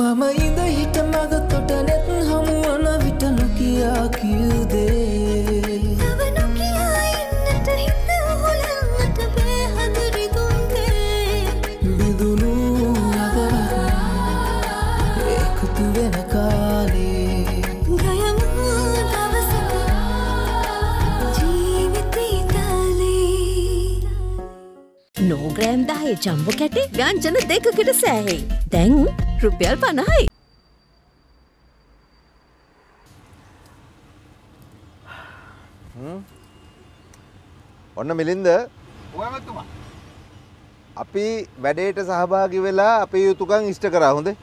Mama inda hita maga totanet hamu ana vita nukia kyude tava nukia innata hita hulannata behadri dunde bidunu agara ektu vena kale gayamu tavasaka jeevithe tale nogram 10 jumbo kate ganjana dekakata sahe den Rupiah panai. Orang milihnya? Orang itu mah. Api badai itu sahabat gila, api itu kan istikara hunde.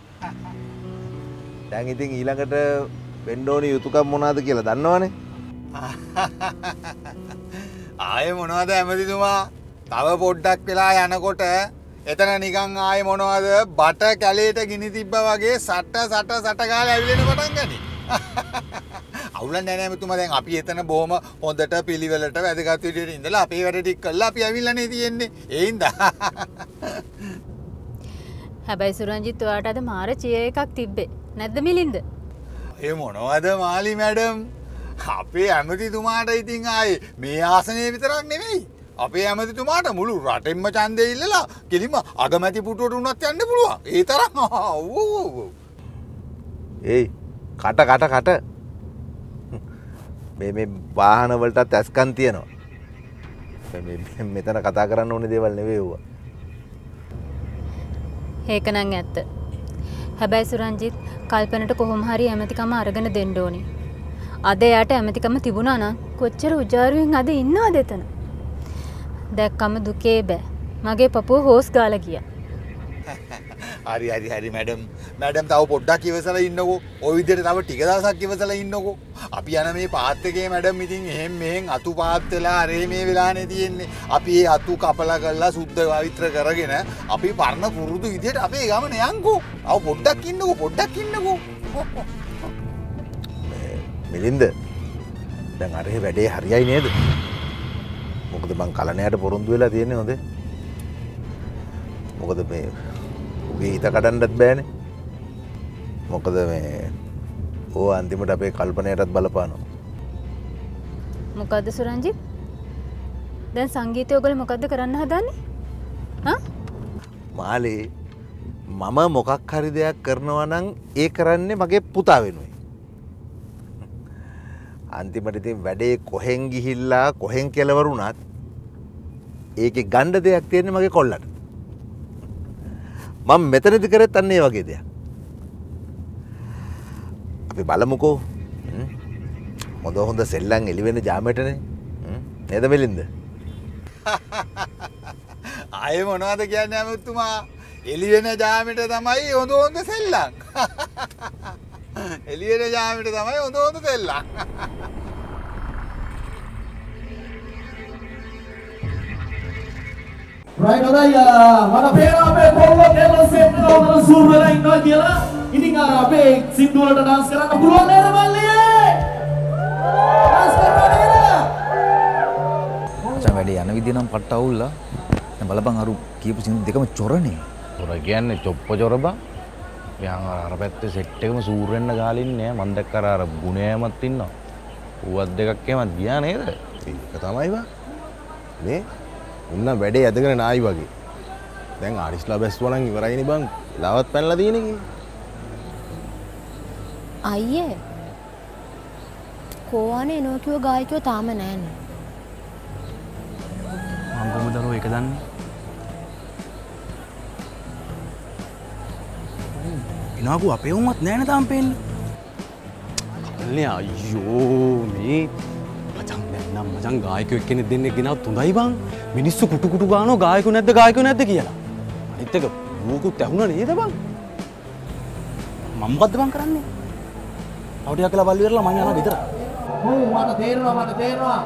Tangi ting hilang itu window ni itu kan monad gila, danno ane? Aye monad emang itu mah, tawa bodak pila, yana kote. එතන නිකන් ආයේ මොනවද බට කැලේට ගිනි තිබ්බා වගේ සට සට සට ගාලා ඇවිලෙන්න පටන් ගනි. අවුලක් නෑ නෑ මෙතුමා දැන් අපි එතන බොහොම හොඳට පිළිවෙලට වැඩගත් විදියට ඉඳලා අපේ වැඩ ටික කළා අපි ඇවිල්ලානේ තියෙන්නේ. ඒ හින්දා. හැබැයි සුරංජිත් ඔයාට අද මාර චිය එකක් තිබ්බේ. නැද්ද මිලින්ද? ඒ මොනවද මාලි මැඩම්? අපේ ඇමතිතුමාට ඉතින් ආයේ මේ ආසනය විතරක් නෙමෙයි. අපේ ඇමතිතුමාට මුළු රටෙම ඡන්දය ඉල්ලලා කිලිම අගමැති පුටුවට උනත් යන්න පුළුවන්. ඒ තරම් ඒ කට මේ වාහන වලටත් ඇස්කන් තියෙනවා. මෙතන කතා කරන්න ඕනේ දේවල් නෙවෙයි ඒවා. ඒක නම් ඇත්ත. හැබැයි සුරංජිත් කල්පනට කොහොම හරි ඇමතිකම අරගෙන දෙන්න ඕනේ. අද එයාට ඇමතිකම තිබුණා නම් කොච්චර උජාරුවෙන් අද ඉන්නවද එතන? දැක්කම දුකේ බෑ. මගේ පපුව හොස් ගාලා ගියා. හරි මැඩම්. මැඩම් තව පොඩ්ඩක් ඉවසලා ඉන්නකෝ. ওই විදිහට තව ටික දවසක් ඉවසලා ඉන්නකෝ. අපි යන මේ පාත් එකේ මැඩම් ඉතින් එහෙන් මෙහෙන් අතු පාත් වෙලා අරේ මේ වෙලානේ තියෙන්නේ. අපි ඒ අතු කපලා කරලා සුද්ධ පවිත්‍ර කරගෙන අපි වර්ණ පුරුදු විදිහට අපේ ගමන යන්කෝ. ආව පොඩ්ඩක් ඉන්නකෝ. මිලින්ද දැන් අරේ වැඩේ හරියයි නේද? මොකද මං කලණයට පොරොන්දු වෙලා තියෙන්නේ හොඳේ. මොකද මේ උගේ හිත කඩන්නත් බෑනේ. මොකද මේ ඕ අන්තිමට අපේ කල්පනයටත් බලපානවා. මොකද්ද සුරංජිත්? දැන් සංගීතය ඔයගොල්ලෝ මොකද්ද කරන්න හදන්නේ? හා? මාලේ මම මොකක් හරි දෙයක් කරනවා නම් ඒ කරන්නේ මගේ පුතා වෙනුවෙන්. අන්තිමට ඉතින් වැඩේ කොහෙන් ගිහිල්ලා කොහෙන් කෙලවර වුණත් ඒකේ ගණ්ඩ දෙයක් තියෙන්නේ මගේ කොල්ලට. මම මෙතනදි කරත් අන්න ඒ වගේ දෙයක්. අපි බලමුකෝ. හොඳ සෙල්ලම් එළි වෙන ජාමයටනේ. නේද මිලින්ද? ආයේ මොනවද කියන්නේ අමුතුමා? එළි වෙන ජාමයට තමයි හොඳ සෙල්ලම්. එළියට යාමට තමයි හොඳ දෙල්ලා. රයිට් අයියා මම පේනවා අපේ කොල්ලෝ කැමරා සෙට් එක උඩ සූර් වෙලා ඉන්නවා කියලා. ඉතින් අර අපේ සින්දු වලට dance කරන්න පුළුවන් නේද මල්ලියේ? dance කරන්න නේද? දැන් වැඩි යන විදිහ නම් පට්ට අවුල්ලා. දැන් බලපන් අරු කියපු සින්දු දෙකම චොරනේ. චොර කියන්නේ චොප්ප චොරබා. Yang arah pete setengah surren nagalin ya mandek kara arah gunanya matin no, buat deka kemat dia nih deh. Kata mai ba, nih, unna bede ya dekaran nai bagi. Deng aris lah best orang ini bang, lawat pen lah di ini. Aye, koan eno kyo gay kyo taman en. Angko muda lo ikadan. Aku apa yang umat nenek tampil? Lihat, yo, ini macam gaya kau kini dini kena tuh naik bang. Minisku kutu-kutu gano gaya kau nanti gaya kau nanti kialah. Ini tega ඌකුත් ඇහුණා නේද බං? මම මොකද්ද බං කරන්නේ? අවුඩියා කියලා බල්ලි වෙරලා මම යනවා විතර. ඔව් මට තේරෙනවා මට තේරෙනවා.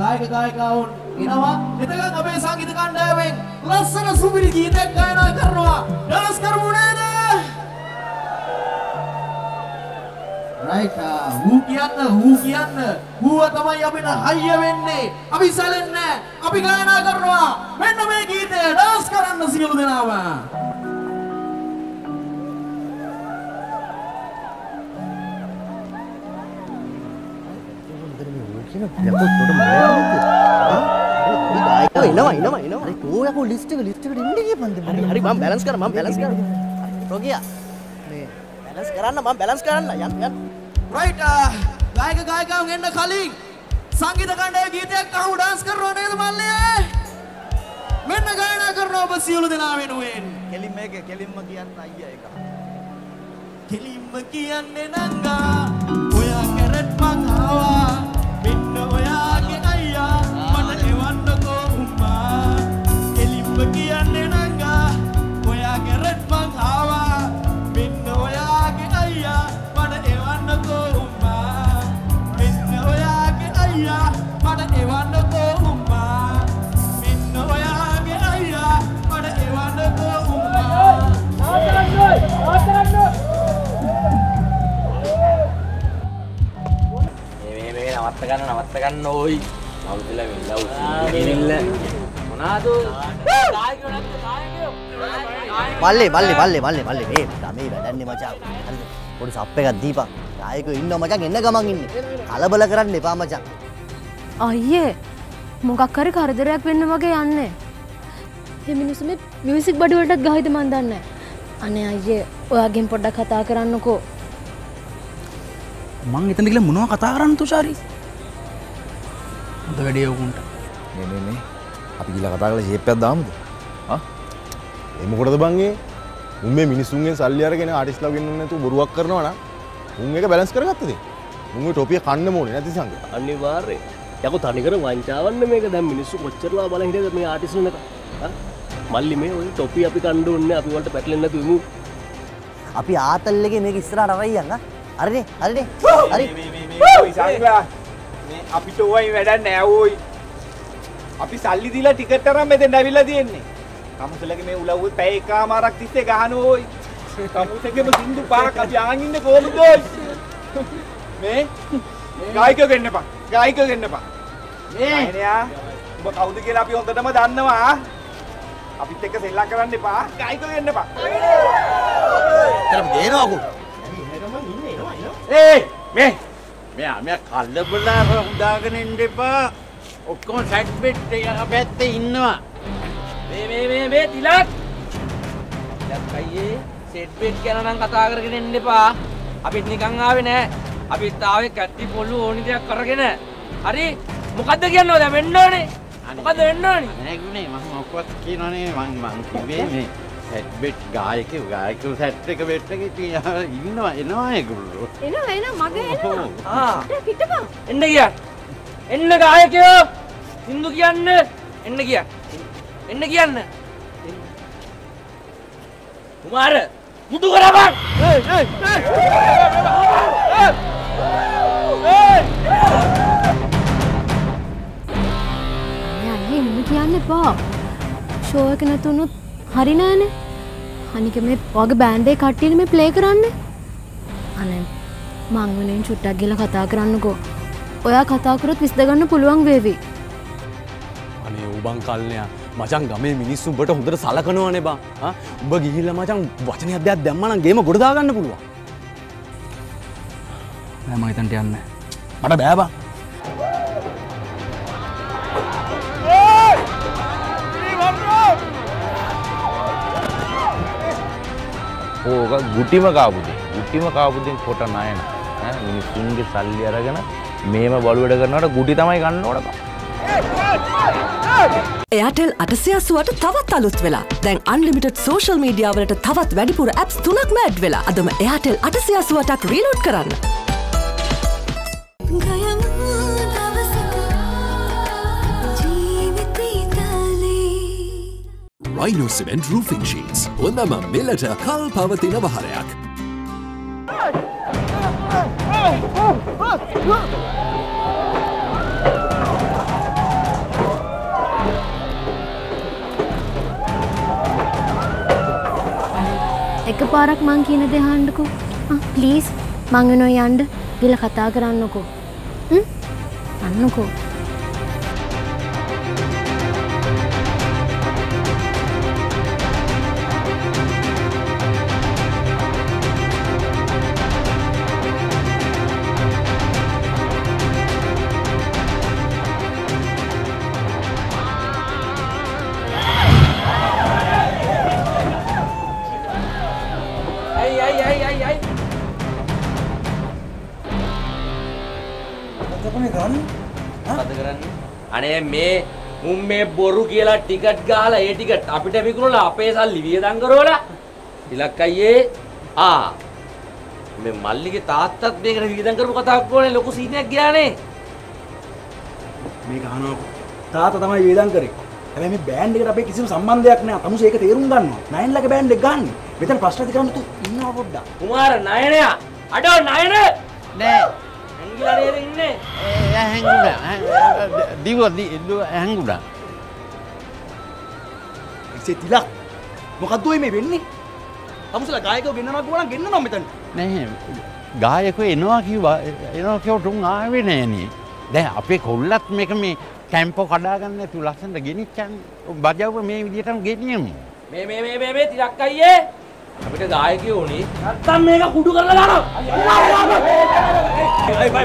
ගායක ගායිකාවුන් එනවා. එතකන් අපේ සංගීත කණ්ඩායමෙන් ලස්සන සුපිරි ගීතයක් ගායනා කරනවා. ඩාන්ස් කරමු නේද? Who kianna, who atamai apita hayya wenne, api salanna, api gayana karanawa, menna me geethe dance karanna siyalu denawa. Balance karanna. Right, gayaka ngenna kali sangeetha kandaya geethayak ahu dance karanawa neda malliya menna gayana karanawa oba siyulu dena wenuwen kelimma kiyanna ayya eka kelimma kiyanne nanga oya keret man awa menna oyage ayya mata ewannako umma kelimma kiyanne nanga oya keret man awa menna oyage ayya mata ewannako umma menna oyage ayya mata ewannako umma menna oyage ayya mata ewannako umma නවත්ත ගන්න ඔයි අවුදලා වෙලා මොනාද බල්ලේ මේ තමයි වැඩන්නේ මචං හරිද පොඩි සප් එකක් දීපන් ආයෙක ඉන්නව මචං එන්න ගමන් ඉන්නේ කලබල කරන්න එපා මචං අයියේ මොකක් හරි කරදරයක් වෙන්න වගේ යන්නේ මේ මිනිස්සු මේ මියුසික් බඩු වලටත් ගහයිද මන් දන්නේ අනේ අයියේ ඔයාගෙන් පොඩ්ඩක් කතා කරන්නකෝ මං එතන ගිහලා මොනවා කතා කරන්න තුෂාරි අද වැඩේ උකුන්ට නේ අපි ගිහලා කතා කරලා ෂේප් එකක් දාමුද ආ ඒ මොකටද බං ඒ මුන් මේ මිනිසුන්ගෙන් සල්ලි අරගෙන ආටිස්ට් ලා ගෙන්නන්න නැතුව බොරුවක් කරනවා නම් මුන් එක බැලන්ස් කරගත්තද මුන් ඔය ටොපිය කන්න මොනේ නැති සංගය අනිවාර්යෙන් යකෝ තනි කර වංචාවන්න මේක දැන් මිනිස්සු කොච්චරලා බලන් හිටියද මේ ආටිස්ට් නේද ආ මල්ලි මේ ඔය ටොපිය අපි කන්න ඕනේ අපි වලට පැටලෙන්න නැතුව ඉමු අපි ආතල් එකේ මේක ඉස්සරහට අරයියන් ආ හරි මේ අපිට ඕයි වැඩක් නෑ ඕයි අපි සල්ලි දීලා ටිකට් අරන් මෙතෙන් ඇවිල්ලා තියෙන්නේ කමුසලගේ මේ උලව්වේ පැය එකමාරක් තිස්සේ ගහන ඕයි කමුසෙගේම සින්දු පාරක් අපි ආන් ඉන්නේ කොහොමද ඕයි මේ ගායකයෙක් වෙන්න එපා මේ අයියා ඔබ කවුද කියලා අපි හොඳටම දන්නවා අපිත් එක්ක සෙල්ලම් කරන්න එපා ගායකයෙක් වෙන්න එපා තරම් දේනවා කො Eh, me කලබලා හොදාගෙන ඉන්න එපා. ඔක්කොම සයිඩ් බෙට් එක පැත්තේ ඉන්නවා. මේ තිලක්. දැක්කයියේ සෙට් බෙට් ගැන නම් කතා කරගෙන ඉන්න එපා. අපිත් නිකන් ආවේ නෑ. අපිත් ආවේ කැටි පොළු ඕනි දෙයක් අරගෙන. හරි? මොකද්ද කියන්නේ? දැන් වෙන්න ඕනේ. මොකද්ද වෙන්න ඕනේ? නෑගුනේ මම ඔක්කොත් කියනෝනේ මං කිව්වේ මේ හෙඩ්බෙට් ගායකයෝ සෙට් එක බෙට් එකේ තියා එනවා ඒගොල්ලෝ එනවා මගේ එනවා ආ පිටපන් එන්න ගායකයෝ සින්දු කියන්න එන්න කියන්න කුමාර මුදු කරපන් නෑ කියන්න බෝ ෂෝ එක නැතුනොත් හරි නෑනේ. අනික මේ වගේ බෑන්ඩ් එකේ කට්ටියනේ මේ ප්ලේ කරන්නේ. අනේ මං වෙනින් චුට්ටක් ගිහලා කතා කරන්නකෝ. ඔයා කතා කරොත් විශ්ද ගන්න පුළුවන් වේවි. අනේ උඹන් කල්නයා මචං ගමේ මිනිස්සු උඹට හොඳට සලකනවනේ බං. ආ උඹ ගිහිල්ලා මචං වචනයක් දෙයක් දැම්මා නම් ගේම ගොඩ දා ගන්න පුළුවන්. නෑ මම හිතන්ට යන්නේ. මට බෑ බං. ඕක ගුටිම කාපුදෙන් කොට නයන ඈ මිනිස්සුන්ගේ සල්ලි අරගෙන මේම බලු වැඩ කරනකොට ගුටි තමයි ගන්න ඕන බං Airtel 880ට තවත් අලුත් වෙලා දැන් unlimited social media වලට තවත් වැඩිපුර apps 3ක්ම ඇඩ් වෙලා අදම Airtel 880ක් රීලෝඩ් කරන්න Rhino Cement Roofing Sheets. Ondama millට කල් පවතින වහරයක්. එකපාරක් මං කියන දේ අහන්නකෝ. ප්ලීස් මං වෙනෝ යන්න ගිහලා කතා කරන්නකෝ. අන්නකෝ. Aneh me umme boru කියලා tiket gala ya tiket tapi tapi kuno lah apa ya salivia tanggoro lah bilang kayak me malli ke tatat me kerja tanggoro kata aku nih lokus ini aja nih me kahano tatat sama kerja tanggori tapi me band deket apa kisimu samman dek nih kamu sih ikut irungan no nain lagi band dek gan betul pasti dikira itu ini apa udah kumar nain ya ada nain ya Hengguda. Tidak. Bukan tuh ini begini. Kamu sudah gaya kau begini, aku orang begini namanya. Nih, gaya kau enoa kau dong gaya ini. Dah, apa kulat mereka me tempo kadagan nih tulasan begini kan. Baca apa me dia tam begini. Me tidak kaya. Tapi dia gaya kau nih. Tam mereka kudu kerja lah. Game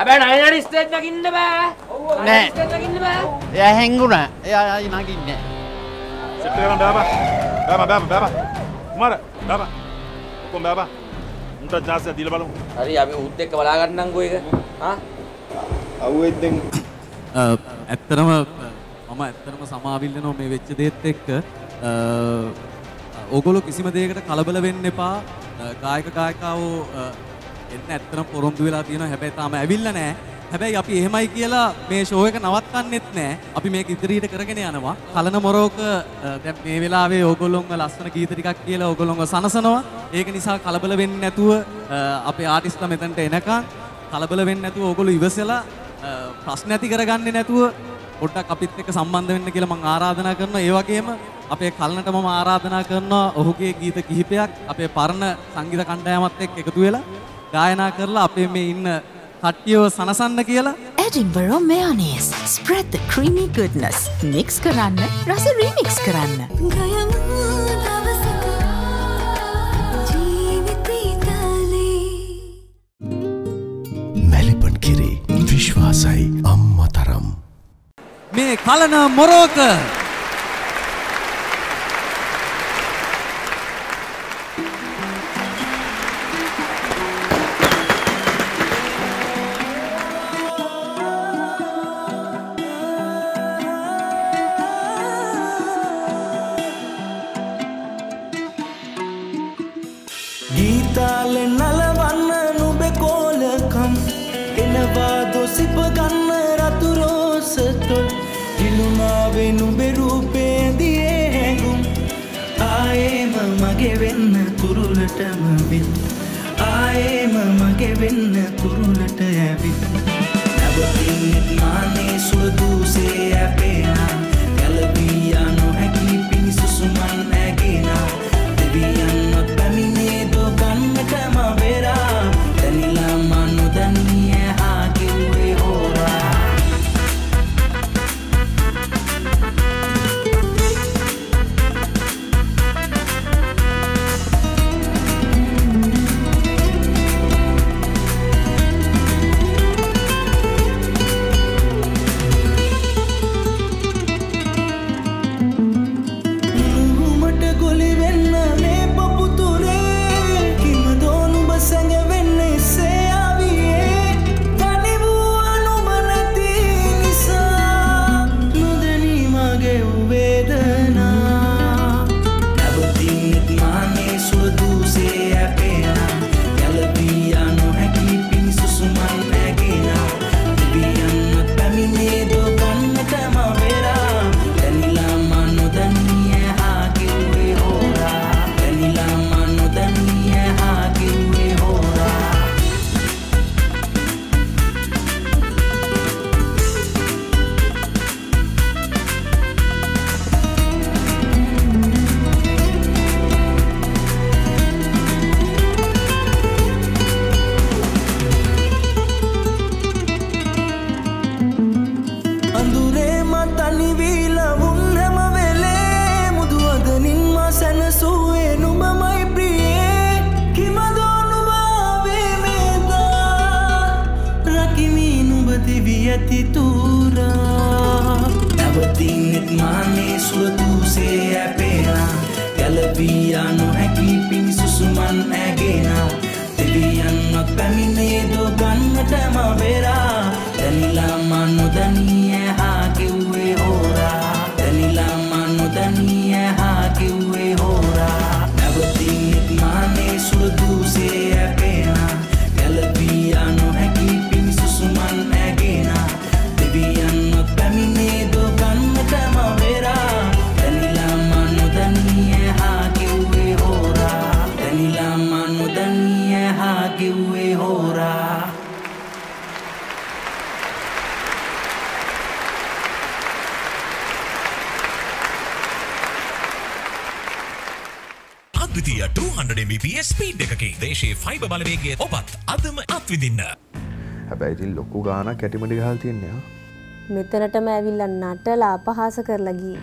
Abang naik dari stage lagi ini bah? Nih. Ya hengguna, ya lagi ini. Setelah berapa? Kemana? Berapa? Kau berapa? Entah jelas ya di lebaran. Hari abis utek kebalagan nang gue kan? Hah? Aku itu. Ekterama sama abilnya no mewecce detek. Ogolok isi mah dekatnya kalabala benne pa. Kaya kau. එන්න ඇත්තටම පොරොන්දු වෙලා තියෙනවා හැබැයි තාම ඇවිල්ලා නැහැ. හැබැයි අපි එහෙමයි කියලා මේ ෂෝ එක නවත්තන්නෙත් නැහැ. අපි මේක ඉදිරියට කරගෙන යනවා. කලන මොරෝක දැන් මේ වෙලාවේ ඕගොල්ලොන්ව ලස්සන ගීත ටිකක් කියලා ඕගොල්ලොන්ව සනසනවා. ඒක නිසා කලබල වෙන්නේ නැතුව අපේ ආටිස්ට්ලා මෙතනට එනකන් කලබල වෙන්නේ නැතුව ඕගොල්ලෝ ඉවසලා ප්‍රශ්න ඇති කරගන්නේ නැතුව පොඩ්ඩක් අපිත් එක්ක සම්බන්ධ වෙන්න කියලා මම ආරාධනා කරනවා. ඒ වගේම අපේ කලනට මම ආරාධනා කරනවා ඔහුගේ ගීත කිහිපයක් අපේ පරණ සංගීත කණ්ඩායමත් එක්ක එකතු වෙලා Gayana karla ape me inna kattiyo sanasanna kiyala. Edinburgh mayonnaise. Spread the creamy goodness. Mix karanna, rasa remix karanna. Melipan kiri, vishwasai amma taram. Me kalana moroka. Mane suatu se apena, kalbiya no haki pinisus Habis itu loku gana kategori kehaltian ya. Metenata mavilah natala apahasa kar lagi.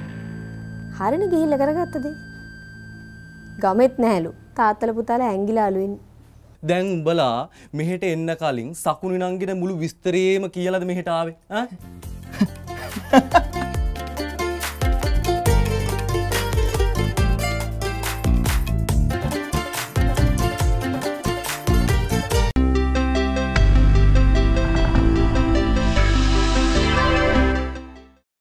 Hari ini gini lagaraga tadi. Gamet nahelu. Taatala putala anggila aluin. Deng bala mehete enna kaling sakuni nanggina mulu vistere mak kiala mehete aave.